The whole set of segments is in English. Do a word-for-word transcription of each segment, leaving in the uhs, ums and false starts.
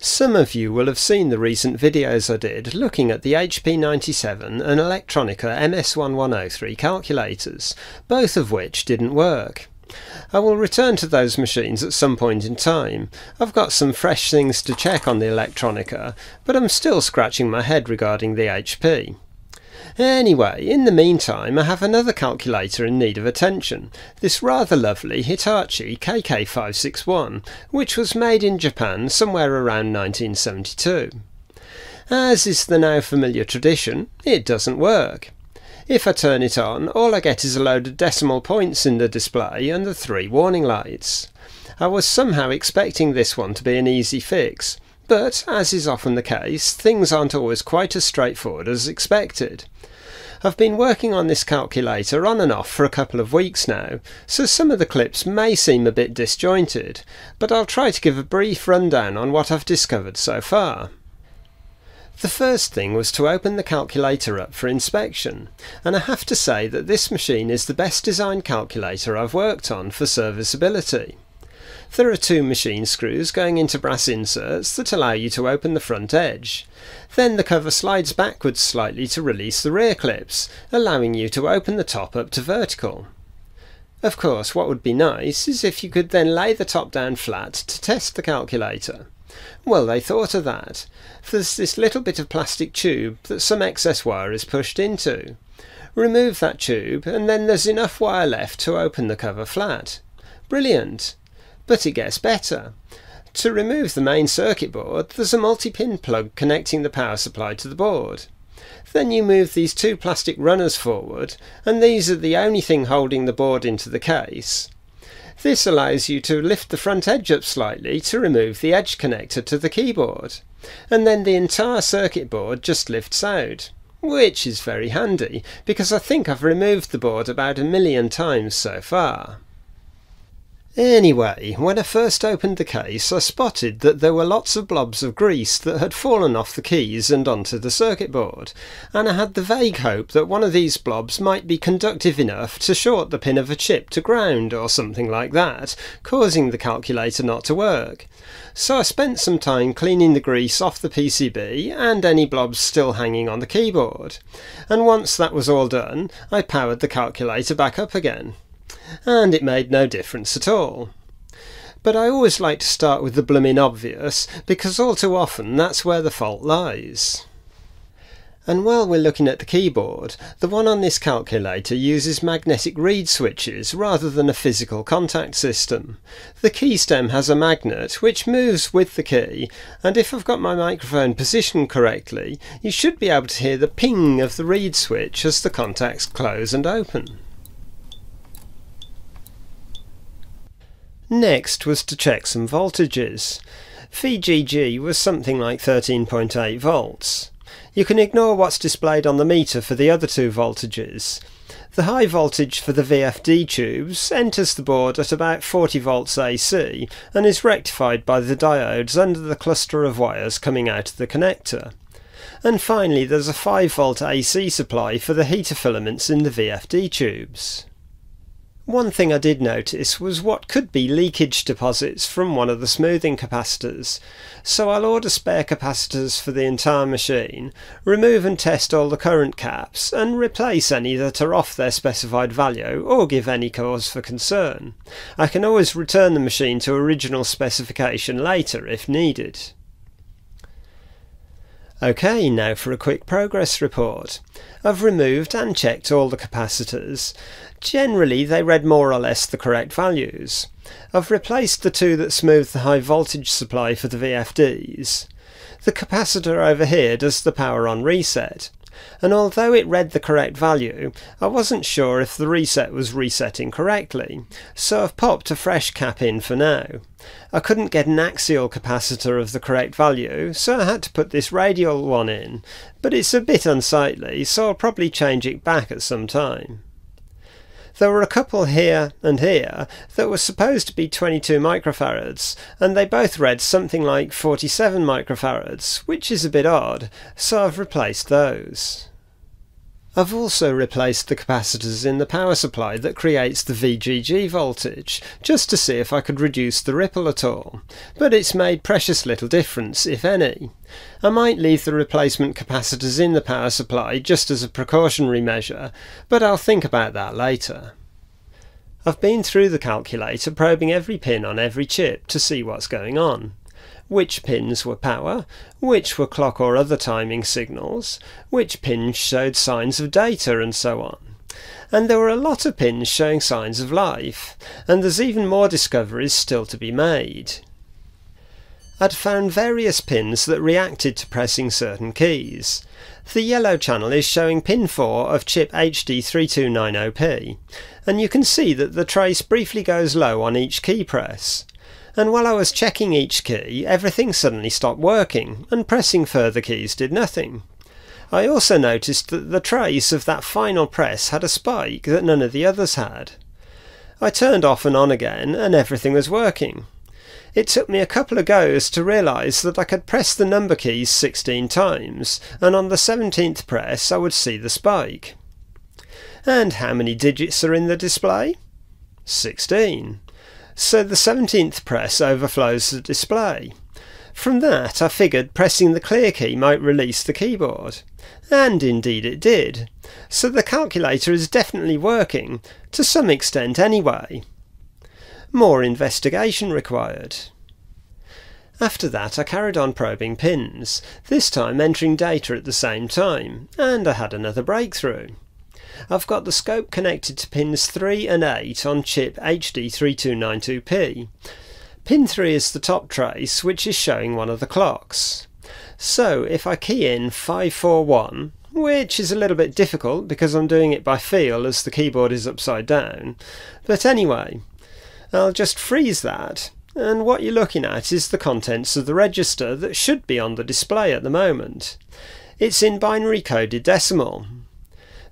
Some of you will have seen the recent videos I did looking at the H P ninety-seven and Elektronika M S eleven oh three calculators, both of which didn't work. I will return to those machines at some point in time. I've got some fresh things to check on the Elektronika, but I'm still scratching my head regarding the H P. Anyway, in the meantime I have another calculator in need of attention, this rather lovely Hitachi K K five six one, which was made in Japan somewhere around nineteen seventy-two. As is the now familiar tradition, it doesn't work. If I turn it on, all I get is a load of decimal points in the display and the three warning lights. I was somehow expecting this one to be an easy fix, but, as is often the case, things aren't always quite as straightforward as expected. I've been working on this calculator on and off for a couple of weeks now, so some of the clips may seem a bit disjointed, but I'll try to give a brief rundown on what I've discovered so far. The first thing was to open the calculator up for inspection, and I have to say that this machine is the best designed calculator I've worked on for serviceability. There are two machine screws going into brass inserts that allow you to open the front edge. Then the cover slides backwards slightly to release the rear clips, allowing you to open the top up to vertical. Of course, what would be nice is if you could then lay the top down flat to test the calculator. Well, they thought of that. There's this little bit of plastic tube that some excess wire is pushed into. Remove that tube and then there's enough wire left to open the cover flat. Brilliant! But it gets better. To remove the main circuit board, there's a multi-pin plug connecting the power supply to the board. Then you move these two plastic runners forward, and these are the only thing holding the board into the case. This allows you to lift the front edge up slightly to remove the edge connector to the keyboard, and then the entire circuit board just lifts out, which is very handy because I think I've removed the board about a million times so far. Anyway, when I first opened the case I spotted that there were lots of blobs of grease that had fallen off the keys and onto the circuit board, and I had the vague hope that one of these blobs might be conductive enough to short the pin of a chip to ground or something like that, causing the calculator not to work. So I spent some time cleaning the grease off the P C B and any blobs still hanging on the keyboard, and once that was all done I powered the calculator back up again. And it made no difference at all. But I always like to start with the bloomin' obvious, because all too often that's where the fault lies. And while we're looking at the keyboard, the one on this calculator uses magnetic reed switches rather than a physical contact system. The key stem has a magnet which moves with the key, and if I've got my microphone positioned correctly, you should be able to hear the ping of the reed switch as the contacts close and open. Next was to check some voltages. V G G was something like thirteen point eight volts. You can ignore what's displayed on the meter for the other two voltages. The high voltage for the V F D tubes enters the board at about forty volts A C and is rectified by the diodes under the cluster of wires coming out of the connector. And finally there's a five volt A C supply for the heater filaments in the V F D tubes. One thing I did notice was what could be leakage deposits from one of the smoothing capacitors, so I'll order spare capacitors for the entire machine, remove and test all the current caps, and replace any that are off their specified value or give any cause for concern. I can always return the machine to original specification later if needed. OK, now for a quick progress report. I've removed and checked all the capacitors. Generally they read more or less the correct values. I've replaced the two that smooth the high voltage supply for the V F Ds. The capacitor over here does the power on reset, and although it read the correct value, I wasn't sure if the reset was resetting correctly, so I've popped a fresh cap in for now. I couldn't get an axial capacitor of the correct value, so I had to put this radial one in, but it's a bit unsightly, so I'll probably change it back at some time. There were a couple here and here that were supposed to be twenty-two microfarads, and they both read something like forty-seven microfarads, which is a bit odd, so I've replaced those. I've also replaced the capacitors in the power supply that creates the V G G voltage, just to see if I could reduce the ripple at all, but it's made precious little difference, if any. I might leave the replacement capacitors in the power supply just as a precautionary measure, but I'll think about that later. I've been through the calculator probing every pin on every chip to see what's going on. Which pins were power, which were clock or other timing signals, which pins showed signs of data, and so on. And there were a lot of pins showing signs of life, and there's even more discoveries still to be made. I'd found various pins that reacted to pressing certain keys. The yellow channel is showing pin four of chip H D three two nine zero P, and you can see that the trace briefly goes low on each key press. And while I was checking each key, everything suddenly stopped working, and pressing further keys did nothing. I also noticed that the trace of that final press had a spike that none of the others had. I turned off and on again, and everything was working. It took me a couple of goes to realise that I could press the number keys sixteen times, and on the seventeenth press I would see the spike. And how many digits are in the display? sixteen. So the seventeenth press overflows the display. From that I figured pressing the clear key might release the keyboard. And indeed it did. So the calculator is definitely working, to some extent anyway. More investigation required. After that I carried on probing pins, this time entering data at the same time, and I had another breakthrough. I've got the scope connected to pins three and eight on chip H D three two nine two P. Pin three is the top trace, which is showing one of the clocks. So if I key in five four one, which is a little bit difficult because I'm doing it by feel as the keyboard is upside down, but anyway, I'll just freeze that, and what you're looking at is the contents of the register that should be on the display at the moment. It's in binary coded decimal.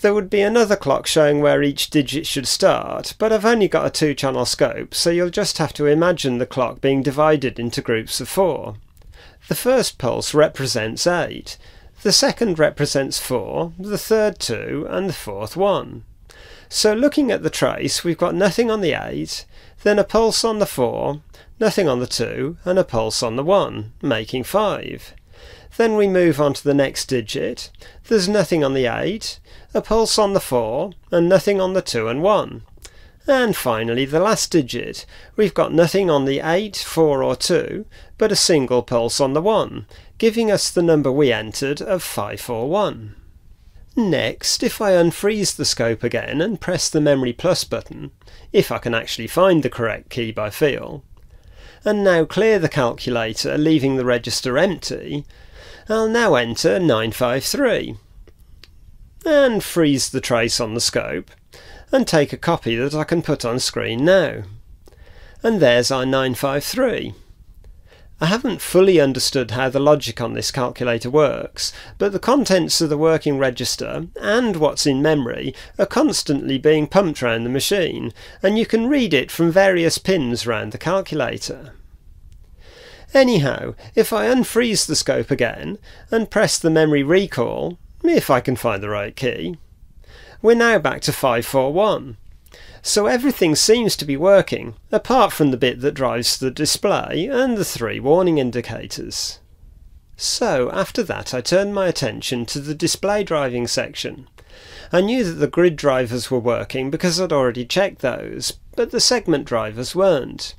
There would be another clock showing where each digit should start, but I've only got a two-channel scope, so you'll just have to imagine the clock being divided into groups of four. The first pulse represents eight, the second represents four, the third two, and the fourth one. So looking at the trace, we've got nothing on the eight, then a pulse on the four, nothing on the two, and a pulse on the one, making five. Then we move on to the next digit, there's nothing on the eight, a pulse on the four, and nothing on the two and one. And finally the last digit, we've got nothing on the eight, four or two, but a single pulse on the one, giving us the number we entered of five four one. Next, if I unfreeze the scope again and press the memory plus button, if I can actually find the correct key by feel, and now clear the calculator, leaving the register empty, I'll now enter nine five three. And freeze the trace on the scope, and take a copy that I can put on screen now. And there's our nine five three. I haven't fully understood how the logic on this calculator works, but the contents of the working register, and what's in memory, are constantly being pumped round the machine, and you can read it from various pins round the calculator. Anyhow, if I unfreeze the scope again, and press the memory recall, if I can find the right key, we're now back to five four one. So everything seems to be working, apart from the bit that drives the display and the three warning indicators. So after that I turned my attention to the display driving section. I knew that the grid drivers were working because I'd already checked those, but the segment drivers weren't.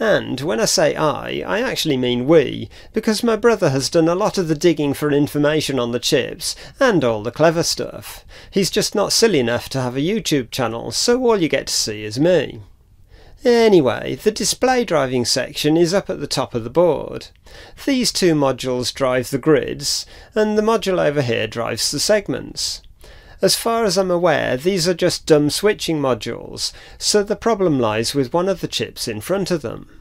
And when I say I, I actually mean we, because my brother has done a lot of the digging for information on the chips, and all the clever stuff. He's just not silly enough to have a YouTube channel, so all you get to see is me. Anyway, the display driving section is up at the top of the board. These two modules drive the grids, and the module over here drives the segments. As far as I'm aware, these are just dumb switching modules, so the problem lies with one of the chips in front of them.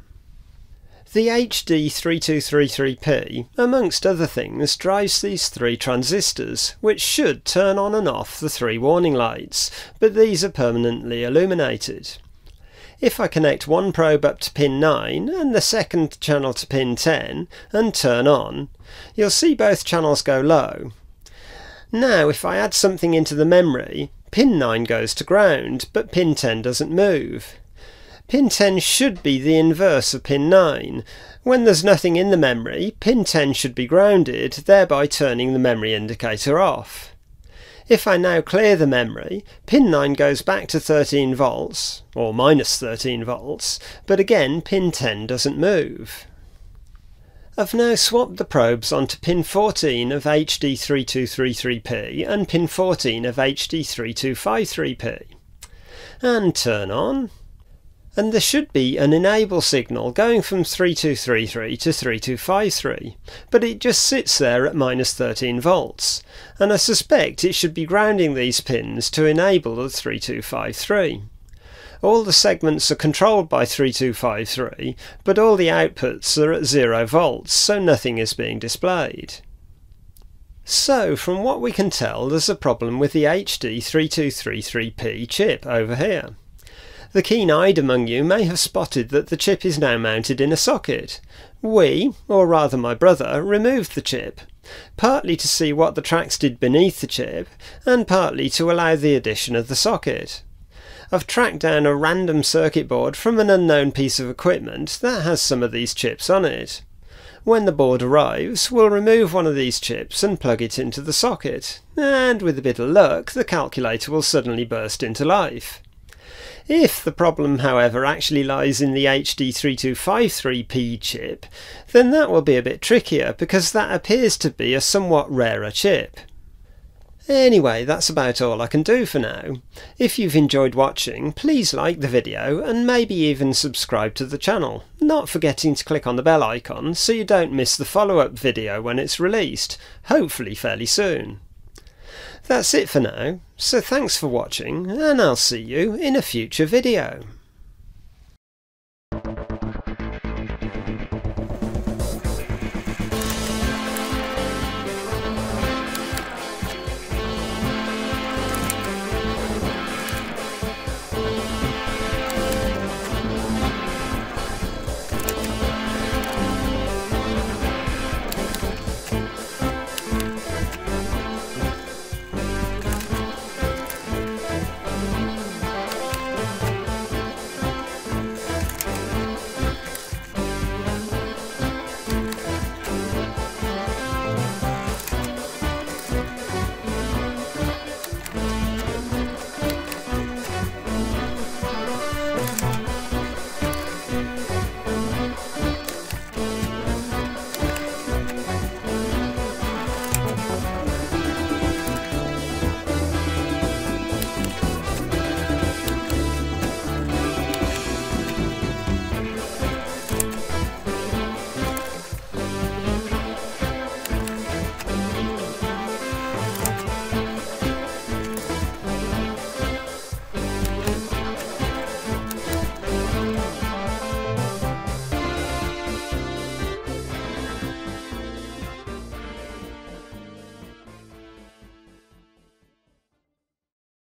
The H D three two three three P, amongst other things, drives these three transistors, which should turn on and off the three warning lights, but these are permanently illuminated. If I connect one probe up to pin nine and the second channel to pin ten, and turn on, you'll see both channels go low. Now if I add something into the memory, pin nine goes to ground, but pin ten doesn't move. Pin ten should be the inverse of pin nine. When there's nothing in the memory, pin ten should be grounded, thereby turning the memory indicator off. If I now clear the memory, pin nine goes back to thirteen volts, or minus thirteen volts, but again pin ten doesn't move. I've now swapped the probes onto pin fourteen of H D three two three three P and pin fourteen of H D three two five three P. And turn on. And there should be an enable signal going from three two three three to three two five three, but it just sits there at minus thirteen volts, and I suspect it should be grounding these pins to enable the three two five three. All the segments are controlled by three two five three, but all the outputs are at zero volts, so nothing is being displayed. So, from what we can tell, there's a problem with the H D three two three three P chip over here. The keen-eyed among you may have spotted that the chip is now mounted in a socket. We, or rather my brother, removed the chip, partly to see what the tracks did beneath the chip, and partly to allow the addition of the socket. I've tracked down a random circuit board from an unknown piece of equipment that has some of these chips on it. When the board arrives, we'll remove one of these chips and plug it into the socket, and with a bit of luck, the calculator will suddenly burst into life. If the problem, however, actually lies in the H D three two five three P chip, then that will be a bit trickier because that appears to be a somewhat rarer chip. Anyway, that's about all I can do for now. If you've enjoyed watching, please like the video and maybe even subscribe to the channel, not forgetting to click on the bell icon so you don't miss the follow-up video when it's released, hopefully fairly soon. That's it for now, so thanks for watching, and I'll see you in a future video.